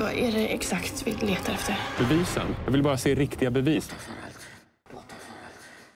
Vad är det exakt vi letar efter? Bevisen. Jag vill bara se riktiga bevis.